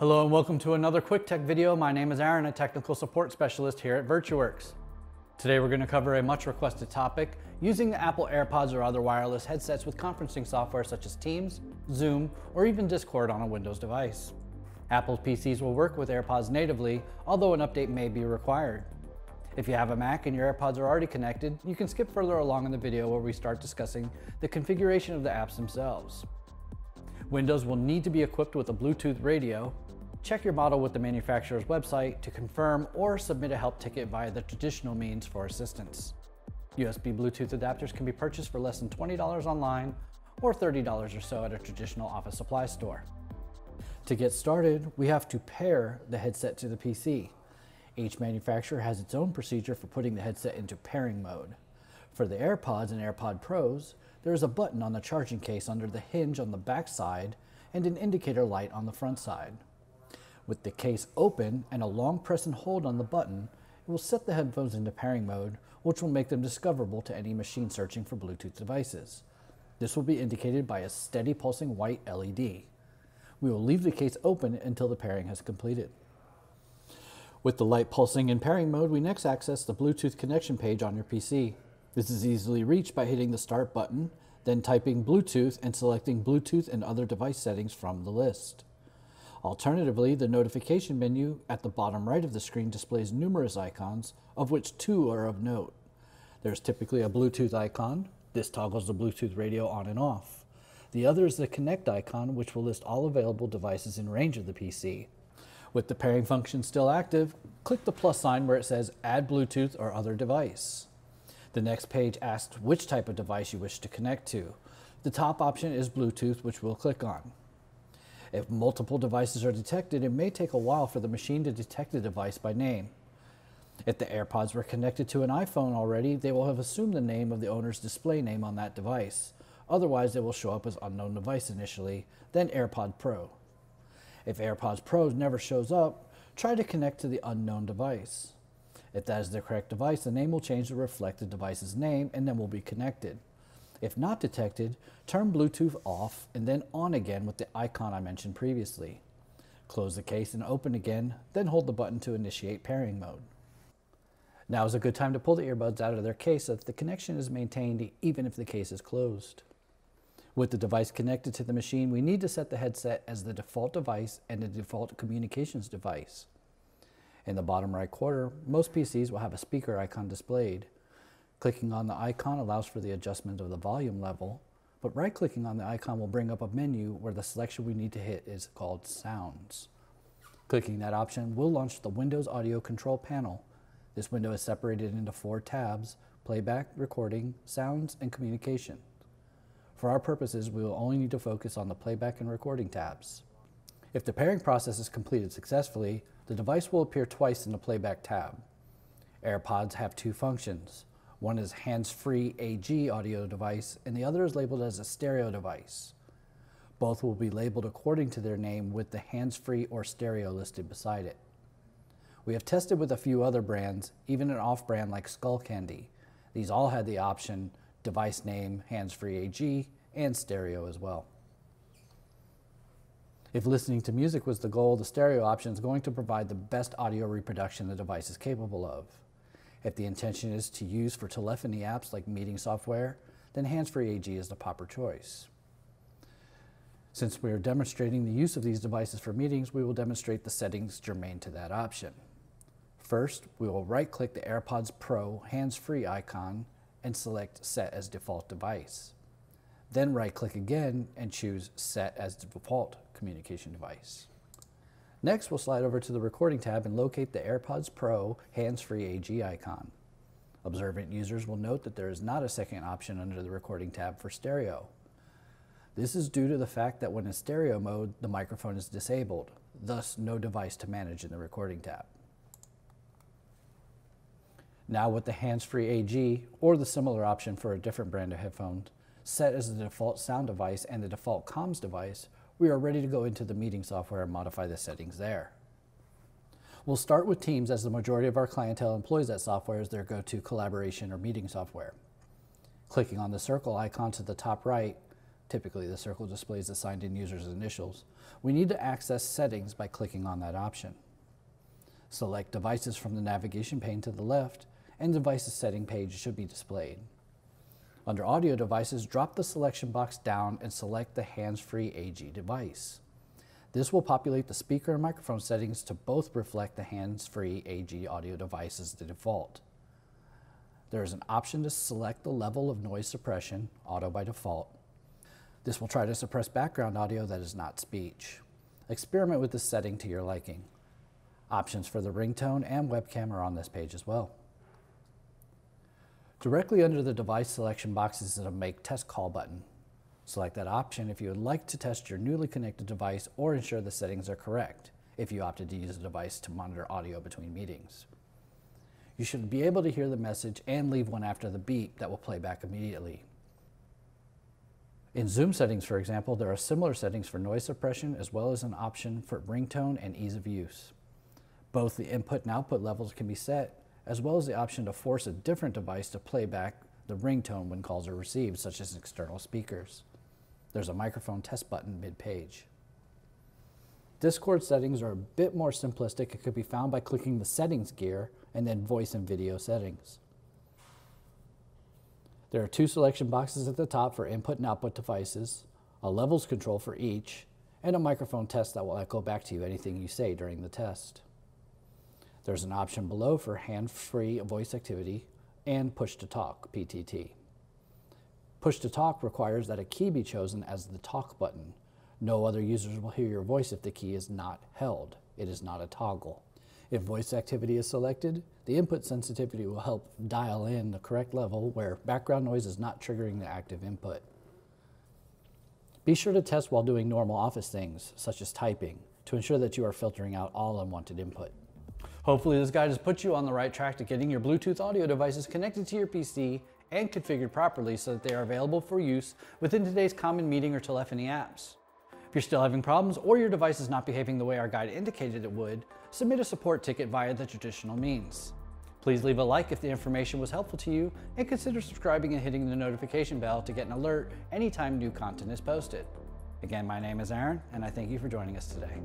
Hello and welcome to another Quick Tech video. My name is Aaron, a technical support specialist here at VirtuWorks. Today we're going to cover a much requested topic, using the Apple AirPods or other wireless headsets with conferencing software such as Teams, Zoom, or even Discord on a Windows device. Apple's PCs will work with AirPods natively, although an update may be required. If you have a Mac and your AirPods are already connected, you can skip further along in the video where we start discussing the configuration of the apps themselves. Windows will need to be equipped with a Bluetooth radio. Check your model with the manufacturer's website to confirm or submit a help ticket via the traditional means for assistance. USB Bluetooth adapters can be purchased for less than $20 online or $30 or so at a traditional office supply store. To get started, we have to pair the headset to the PC. Each manufacturer has its own procedure for putting the headset into pairing mode. For the AirPods and AirPod Pros, there is a button on the charging case under the hinge on the back side and an indicator light on the front side. With the case open and a long press and hold on the button, it will set the headphones into pairing mode, which will make them discoverable to any machine searching for Bluetooth devices. This will be indicated by a steady pulsing white LED. We will leave the case open until the pairing has completed. With the light pulsing in pairing mode, we next access the Bluetooth connection page on your PC. This is easily reached by hitting the Start button, then typing Bluetooth and selecting Bluetooth and other device settings from the list. Alternatively, the notification menu at the bottom right of the screen displays numerous icons, of which two are of note. There's typically a Bluetooth icon. This toggles the Bluetooth radio on and off. The other is the Connect icon, which will list all available devices in range of the PC. With the pairing function still active, click the plus sign where it says Add Bluetooth or Other Device. The next page asks which type of device you wish to connect to. The top option is Bluetooth, which we'll click on. If multiple devices are detected, it may take a while for the machine to detect the device by name. If the AirPods were connected to an iPhone already, they will have assumed the name of the owner's display name on that device. Otherwise, they will show up as unknown device initially, then AirPod Pro. If AirPods Pro never shows up, try to connect to the unknown device. If that is the correct device, the name will change to reflect the device's name and then will be connected. If not detected, turn Bluetooth off and then on again with the icon I mentioned previously. Close the case and open again, then hold the button to initiate pairing mode. Now is a good time to pull the earbuds out of their case so that the connection is maintained even if the case is closed. With the device connected to the machine, we need to set the headset as the default device and the default communications device. In the bottom right corner, most PCs will have a speaker icon displayed. Clicking on the icon allows for the adjustment of the volume level, but right-clicking on the icon will bring up a menu where the selection we need to hit is called Sounds. Clicking that option will launch the Windows Audio Control Panel. This window is separated into four tabs: Playback, Recording, Sounds, and Communication. For our purposes, we will only need to focus on the Playback and Recording tabs. If the pairing process is completed successfully, the device will appear twice in the Playback tab. AirPods have two functions. One is hands-free AG audio device, and the other is labeled as a stereo device. Both will be labeled according to their name with the hands-free or stereo listed beside it. We have tested with a few other brands, even an off-brand like Skullcandy. These all had the option device name, hands-free AG, and stereo as well. If listening to music was the goal, the stereo option is going to provide the best audio reproduction the device is capable of. If the intention is to use for telephony apps like meeting software, then hands-free AG is the proper choice. Since we are demonstrating the use of these devices for meetings, we will demonstrate the settings germane to that option. First, we will right-click the AirPods Pro hands-free icon and select Set as Default Device. Then right-click again and choose Set as Default Communication Device. Next, we'll slide over to the Recording tab and locate the AirPods Pro hands-free AG icon. Observant users will note that there is not a second option under the Recording tab for stereo. This is due to the fact that when in stereo mode, the microphone is disabled, thus no device to manage in the Recording tab. Now with the hands-free AG, or the similar option for a different brand of headphones, set as the default sound device and the default comms device, we are ready to go into the meeting software and modify the settings there. We'll start with Teams, as the majority of our clientele employs that software as their go-to collaboration or meeting software. Clicking on the circle icon to the top right, Typically, the circle displays the signed-in user's initials. We need to access settings by clicking on that option. Select Devices from the navigation pane to the left, and Devices Setting page should be displayed. Under Audio Devices, drop the selection box down and select the hands-free AG device. This will populate the speaker and microphone settings to both reflect the hands-free AG audio device as the default. There is an option to select the level of noise suppression, auto by default. This will try to suppress background audio that is not speech. Experiment with this setting to your liking. Options for the ringtone and webcam are on this page as well. Directly under the device selection box is the Make Test Call button. Select that option if you would like to test your newly connected device or ensure the settings are correct if you opted to use a device to monitor audio between meetings. You should be able to hear the message and leave one after the beep that will play back immediately. In Zoom settings, for example, there are similar settings for noise suppression as well as an option for ringtone and ease of use. Both the input and output levels can be set, as well as the option to force a different device to play back the ringtone when calls are received, such as external speakers. There's a microphone test button mid-page. Discord settings are a bit more simplistic. It could be found by clicking the settings gear and then voice and video settings. There are two selection boxes at the top for input and output devices, a levels control for each, and a microphone test that will echo back to you anything you say during the test. There's an option below for hand-free voice activity and push-to-talk, PTT. Push-to-talk requires that a key be chosen as the talk button. No other users will hear your voice if the key is not held. It is not a toggle. If voice activity is selected, the input sensitivity will help dial in the correct level where background noise is not triggering the active input. Be sure to test while doing normal office things, such as typing, to ensure that you are filtering out all unwanted input. Hopefully this guide has put you on the right track to getting your Bluetooth audio devices connected to your PC and configured properly so that they are available for use within today's common meeting or telephony apps. If you're still having problems or your device is not behaving the way our guide indicated it would, submit a support ticket via the traditional means. Please leave a like if the information was helpful to you and consider subscribing and hitting the notification bell to get an alert anytime new content is posted. Again, my name is Aaron and I thank you for joining us today.